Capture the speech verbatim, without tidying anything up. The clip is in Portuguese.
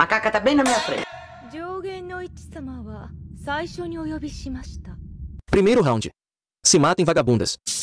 macaca tá bem na minha frente. Primeiro round. Se matem, vagabundas.